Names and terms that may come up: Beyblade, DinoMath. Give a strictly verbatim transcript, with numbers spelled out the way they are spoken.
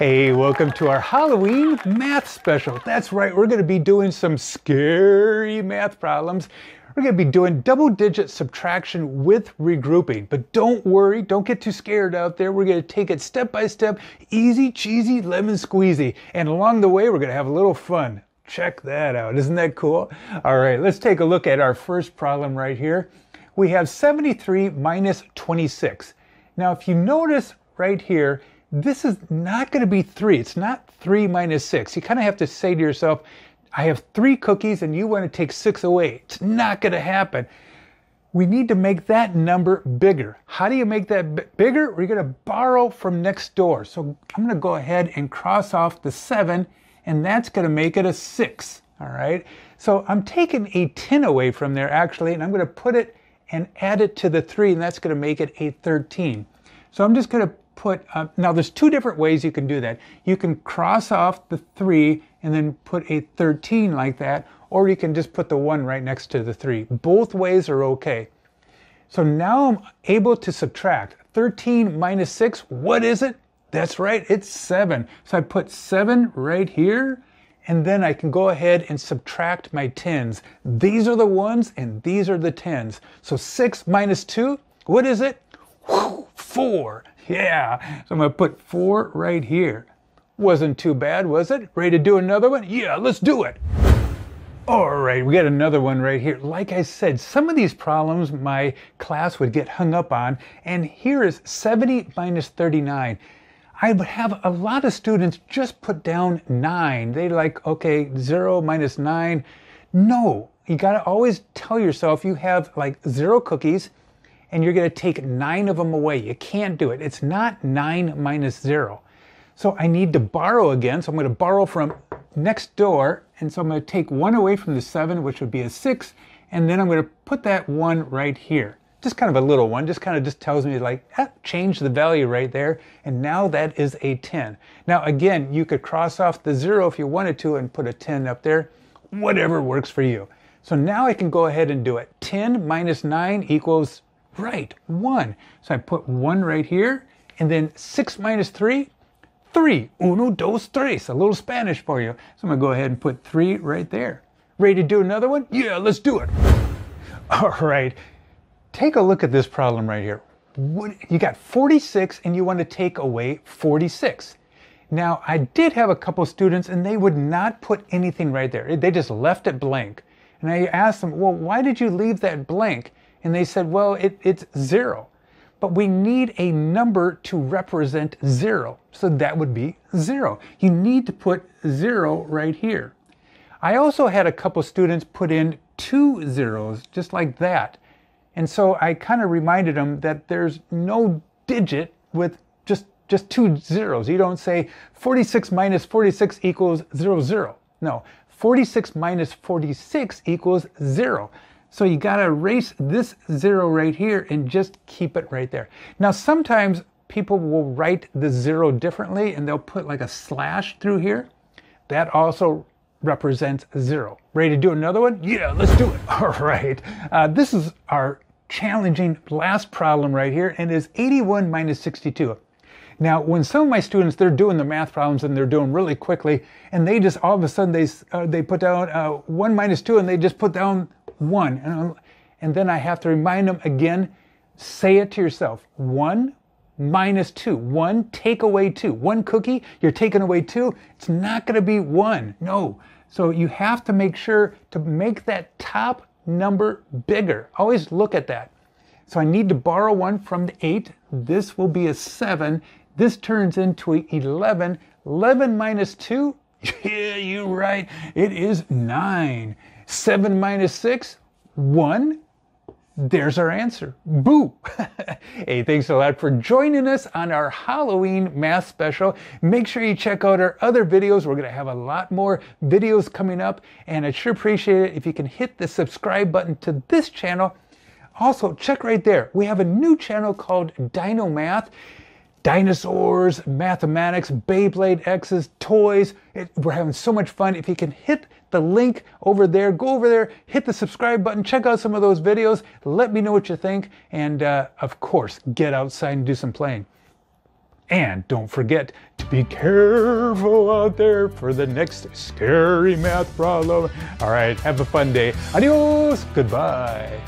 Hey, welcome to our Halloween math special. That's right, we're gonna be doing some scary math problems. We're gonna be doing double-digit subtraction with regrouping, but don't worry, don't get too scared out there. We're gonna take it step by step, easy, cheesy, lemon squeezy. And along the way, we're gonna have a little fun. Check that out, isn't that cool? All right, let's take a look at our first problem right here. We have seventy-three minus twenty-six. Now, if you notice right here, this is not going to be three. It's not three minus six. You kind of have to say to yourself, I have three cookies and you want to take six away. It's not going to happen. We need to make that number bigger. How do you make that bigger? We're going to borrow from next door. So I'm going to go ahead and cross off the seven, and that's going to make it a six. All right. So I'm taking a ten away from there actually, and I'm going to put it and add it to the three, and that's going to make it a thirteen. So I'm just going to put, uh, now there's two different ways you can do that. You can cross off the three and then put a thirteen like that, or you can just put the one right next to the three. Both ways are okay. So now I'm able to subtract. thirteen minus six, what is it? That's right, it's seven. So I put seven right here, and then I can go ahead and subtract my tens. These are the ones and these are the tens. So six minus two, what is it? Whew, four. Yeah, so I'm going to put four right here. Wasn't too bad, was it? Ready to do another one? Yeah, let's do it. All right, we got another one right here. Like I said, some of these problems my class would get hung up on. And here is seventy minus thirty-nine. I would have a lot of students just put down nine. They like, okay, zero minus nine. No, you got to always tell yourself you have like zero cookies, and you're going to take nine of them away. You can't do it. It's not nine minus zero. So I need to borrow again. So I'm going to borrow from next door. And so I'm going to take one away from the seven, which would be a six. And then I'm going to put that one right here. Just kind of a little one. Just kind of just tells me like, ah, change the value right there. And now that is a ten. Now again, you could cross off the zero if you wanted to and put a ten up there. Whatever works for you. So now I can go ahead and do it. ten minus nine equals right, one. So I put one right here, and then six minus three, three. Uno, dos, tres. A little Spanish for you. So I'm going to go ahead and put three right there. Ready to do another one? Yeah, let's do it. All right. Take a look at this problem right here. What, you got forty-six, and you want to take away forty-six. Now, I did have a couple students, and they would not put anything right there. They just left it blank. And I asked them, well, why did you leave that blank? And they said, well, it, it's zero. But we need a number to represent zero. So that would be zero. You need to put zero right here. I also had a couple students put in two zeros, just like that. And so I kind of reminded them that there's no digit with just, just two zeros. You don't say forty-six minus forty-six equals zero, zero. No, forty-six minus forty-six equals zero. So you got to erase this zero right here and just keep it right there. Now, sometimes people will write the zero differently and they'll put like a slash through here. That also represents zero. Ready to do another one? Yeah, let's do it. All right. Uh, this is our challenging last problem right here, and is eighty-one minus sixty-two. Now, when some of my students, they're doing the math problems and they're doing really quickly, and they just all of a sudden they, uh, they put down uh, one minus two, and they just put down one, and, and then I have to remind them again, say it to yourself, one minus two, one take away two, one cookie, you're taking away two, it's not going to be one, no. So you have to make sure to make that top number bigger, always look at that. So I need to borrow one from the eight, this will be a seven, this turns into an eleven, eleven minus two, yeah, you're right, it is nine. seven minus six, one. There's our answer. Boo! Hey, thanks a lot for joining us on our Halloween math special. Make sure you check out our other videos. We're going to have a lot more videos coming up, and I'd sure appreciate it if you can hit the subscribe button to this channel. Also, check right there. We have a new channel called DinoMath. Dinosaurs, mathematics, Beyblade X's, toys. It, we're having so much fun. If you can hit the link over there, go over there, hit the subscribe button, check out some of those videos, let me know what you think, and uh, of course, get outside and do some playing. And don't forget to be careful out there for the next scary math problem. All right, have a fun day. Adios, goodbye.